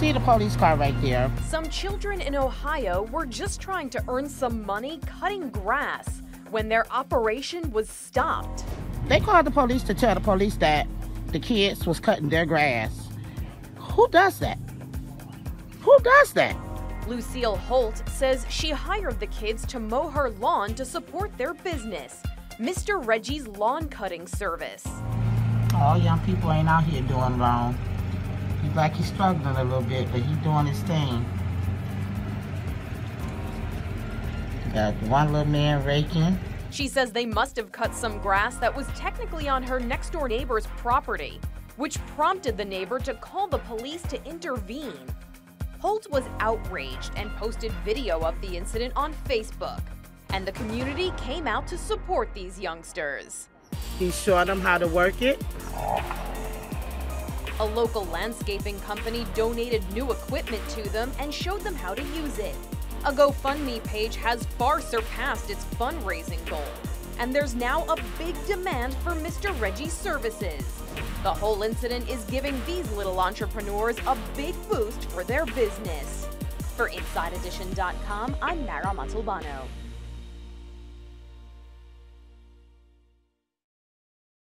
see the police car right there. Some children in Ohio were just trying to earn some money cutting grass when their operation was stopped. They called the police to tell the police that the kids was cutting their grass. Who does that? Who does that? Lucille Holt says she hired the kids to mow her lawn to support their business, Mr. Reggie's Lawn Cutting Service. All young people ain't out here doing wrong. He's like he's struggling a little bit, but he's doing his thing. Got one little man raking. She says they must have cut some grass that was technically on her next door neighbor's property, which prompted the neighbor to call the police to intervene. Holt was outraged and posted video of the incident on Facebook, and the community came out to support these youngsters. He showed them how to work it. A local landscaping company donated new equipment to them and showed them how to use it. A GoFundMe page has far surpassed its fundraising goal, and there's now a big demand for Mr. Reggie's services. The whole incident is giving these little entrepreneurs a big boost for their business. For InsideEdition.com, I'm Mara Montalbano.